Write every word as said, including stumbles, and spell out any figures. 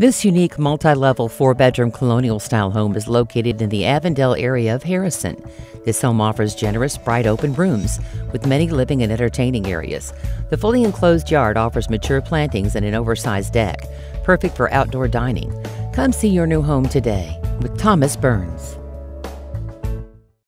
This unique multi-level four-bedroom colonial-style home is located in the Avondale area of Harrison. This home offers generous, bright, open rooms with many living and entertaining areas. The fully enclosed yard offers mature plantings and an oversized deck, perfect for outdoor dining. Come see your new home today with Thomas Burns.